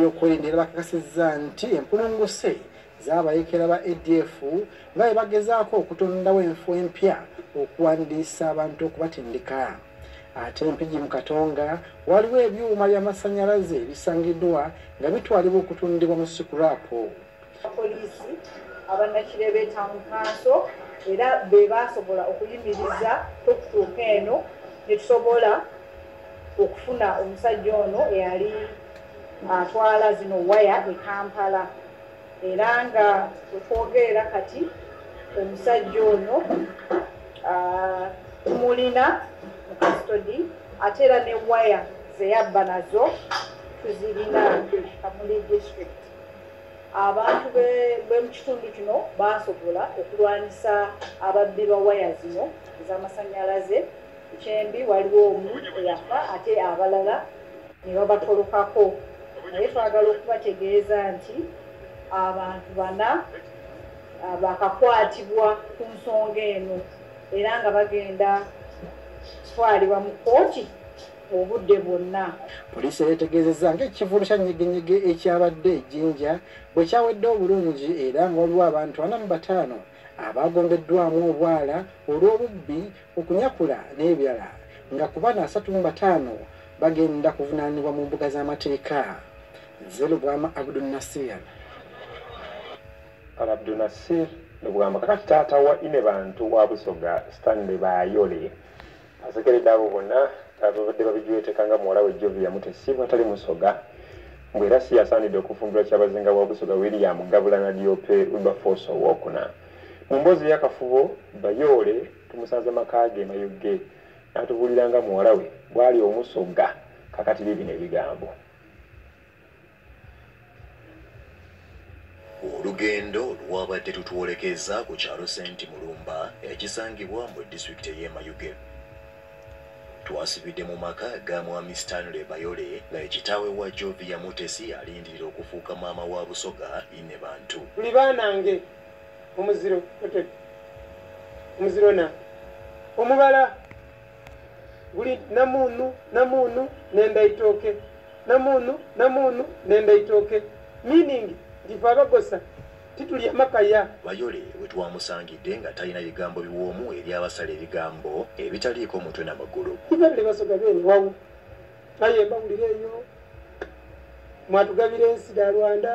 ey'okwendera bakakasizza nti empulunguse z'abayeekera ba ADF nga bwe bagezaako okutondawo enfo empya okuwandiisa abantu okubatendeka. Ate empigi mu Katonga waliwo ebyuma by'amasannyalaze bisangiddwa nga bitwalibwa okutundibwa mu sikulaapo. Poliisi abannakire b'etamu kanso era be basobola okuyimiriza okutuuka eno ne tusobola okufuna omusajja ono eyali atwala zino waya e Kampala era nga okwogerera kati omusajja ono tumulina mu custody ate era ne waya ze yabba nazo tuzirina Kamuli district. Abantu b'ekitundu kino basobola okulwanisa ababbi ba waya zino ez'amasannyalaze. Chembi waliwo omu yafa ate abalala ne babatolokako. Naye twagala okubategeeza nti abantu bana bakakwatibwa ku nsonga eno era nga bagenda twalibwa mu kkooti obudde bwonna. Poliisi yetegeezezza ng'ekivvulu kya nnyiginyigi ekyabadde ejjinja bwe kyawedde obulungi era nga waliwo abantu 45 abaagongeddwamu obwala olw'obubbi okunyakula n'ebirala nga ku bano 35 bagenda kuvunaanibwa mu mbuga z'amateeka. Nze Lubwama Abdunasir. Abdunasir Lubwama kakati taata wa Inebantu wa Busoga Stanley Bayole asekeredde abo bonna ababadde babijuweeteka nga muwala we Jovi yamutesibwa atali Musoga ng'era si yasaanidde okufumbirwa kyabazinga wa Busoga William Gabulana DOP Wilberforce Owokuna. Mu mboozi y'akafubo Bayole tumusanze makaage Mayuge n'atubuulira nga muwala we bw'ali Omusoga. Kakati bino ebigambo. Olugendo lwabadde tutwolekeza ku kyalo Ssenti Mulumba ekisangibwa mu disitulikiti y'e Mayuge. Twasibidde mu maka ga Mwami Stanley Bayole nga ekitaawe wa Jovi Yamutesi alindirira okufuuka maama wa Busoga Inebantu. Tuli baanange omuziro na omubala guli namunu nenda itooke namunu nenda itooke meaning ndivabagosa titulya makaya. Bayole we twamusangidde nga talina bigambo biwoomu eri abasala ebigambo ebitaliiko omutwe n'amagulu. Kibabire Basoga beeni wawu aye bawulire eyo mwatugabira ensi da Rwanda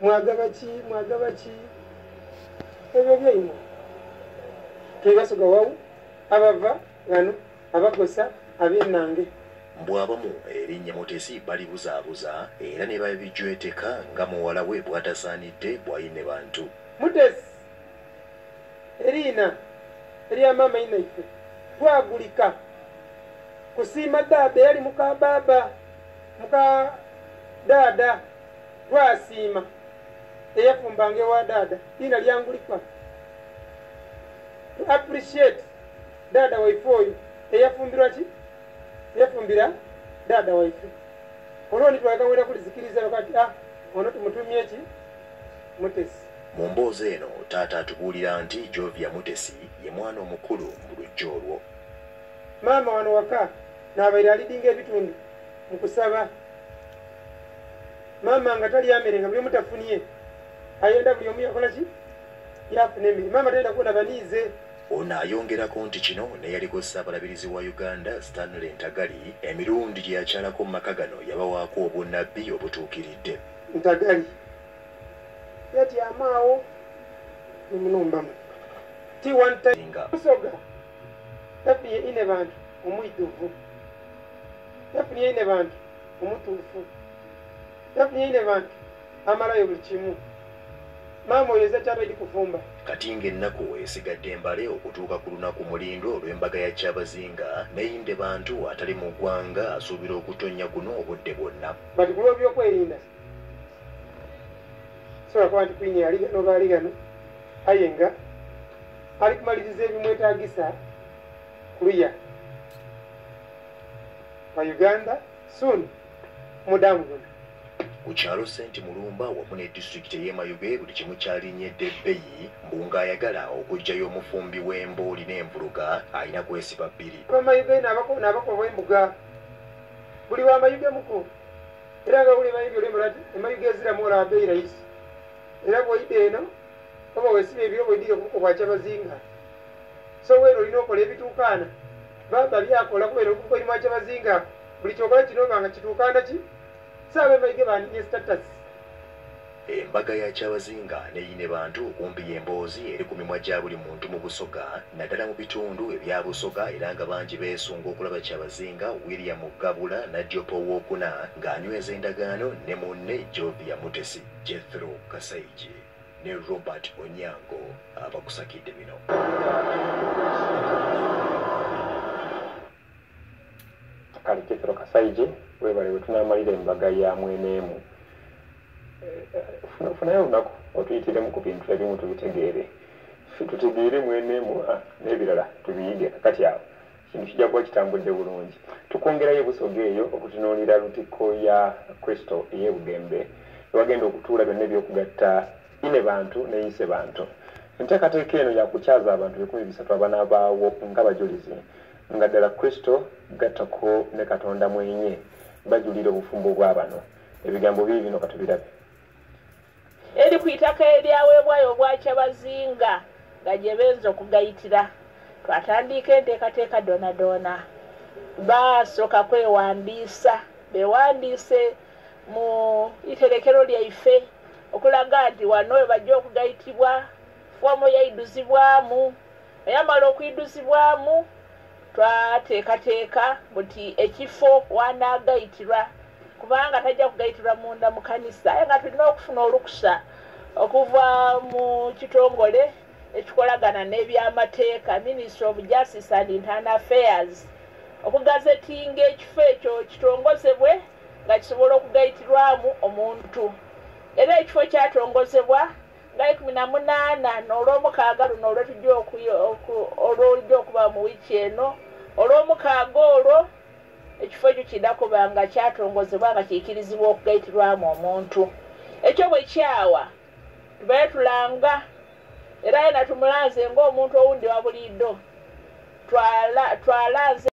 mwagabaki ebyo byeyimo tebasoga wawu abava gano abakosa abennange. Mbwabamu erinnya Mutesi balibuzaabuza era ne babijweteka nga muwala we bw'atasaanidde bw'Inebantu. Mutesi erina erya maama Inaife gwagulika kusiima daada yali muka baaba muka daada gwasiima eyafumbanga ewa daada lina lyangulikwa to appreciate daada waifoyo eyafumbirwa ki yafumbira dada waife olwo nitwagawera kulizikiriza wakati ono tumutumye ki Mutesi. Mu mboozi eno taata atubuulira nti Jovi Yamutesi ye mwana omukulu mu lujja olwo. Maama wano waka n'abeera alidinga ebitundu mu kusaba maama nga talyamerenga buli omu tafunye ayenda buli omu yakola ki yafuna emiri maama tayenda kuona baniize. Ono ayongerako nti kino ne yaliko ssaabalabirizi wa Uganda Stanley Ntagali emirundi gye yakyalako mu maka gano yabawaako obunnabbi obutuukiridde. Ntagali yatyamaawo ne mulumbamu ti one time Busoga yafunye Inebantu omuyituufu yafunye Inebantu omutuufu yafunye Inebantu amalayo buli kimu. Mama oyeza kyabadde kufumba. Kati ng'ennaku esigadde embale okutuuka ku lunaku mulindo olw'embaga ya Kyabazinga n'Inebantu atali mu ggwanga asuubira okutonnya guno obudde bwonna. Bati ku by'okwerinda sola kwati kwinye yali n'obaali gano aye nga ali kumaliriza ebimwetaagisa kuluya wa Uganda soon mudamu guno. Ku kyalo Ssenti Mulumba wamu ne disitulikiti y'e Mayuge buli kimu kyalinnyedde ebbeeyi mbu ng'ayagala okuggyayo omufumbi w'embooli n'envuluga alina kwesiba bbiri. Abamayuge n'abakola n'abakola bw'embuga buli wa Mayuge muko era nga buli mayibi oli mulati emayigezira muola abeyi raisi era bw'oyidde eno oba wesiba ebiro bw'oyidde okubuka obwakyabazinga so weera olina okola ebituukaana baba byakola kubeera okubuka olimu akyabazinga buli kyokola kino nga kituukaana ki saaba emayige baanine status embaga yakyabazinga neyine bantu kumpi y'emboozi eri ku mimwa gya buli muntu mu Busoga naddala mu bitundu ebya Busoga era nga bangi beesunga okulaba Kyabazinga William Gabula Nadyopo Wookuna ng'anyweza endagaano ne munne Jovia Mutesi, Jethro Kasaiji ne Robert Onyango abakusakidde bino. Kali Jethro Kasaiji webale wetunaamalira embaga ya Mwenemu funayo nako otuyitire mu kubintu ebimu tutegeere Mwenemu n'ebirala tubiyige kakati awo kintu kijja kuba kitambudde bulungi tukongerayo Busoga eyo okutunuulira lutikko ya Kristo ey'Ebugembe bagenda okutuula byonna ebyokugatta ine bantu neyise bantu enteekateeka eno yakukyaza abantu 13 abanaabawo nga bajulizi nga ddala Kristo gattako ne Katonda mwenye bajulira obufumbo bw'abano ebigambo bino katubirabe eri kuyitaka eryaweebwayo obwakyabazinga nga gye benza okugayitira twatandiika enteekateeka donadoona baasooka kwewandiisa bewandiise mu iterekero lyaife okulaga nti wano we bajja okugayitibwa foomu yaiduzibwamu eyamala okuyiduzibwamu twateekateeka buti ekifo wanaagayitirwa kubanga tajja kugayitirwa munda mu kanisa aye nga tulina okufuna olukusa okuva mu kitongole ekikolagana n'ebyamateeka Ministry of Justice and Internal Affairs okugazetinga ekifo ekyo kitongozebwe nga kisobola okugayitirwamu omuntu era ekifo kyatongozebwa nga 18 n'olwomukaaga luno olwojja okuba mu wiiki eno olw'omukaaga olwo ekifo ekyo kidakubanga kyatongozebwa nga kiyikirizibwa okugayitirwamu omuntu ekyo bwe kyawa tubaye tulanga era yena tumulanze ng'omuntu owundi wabuliiddo twalanze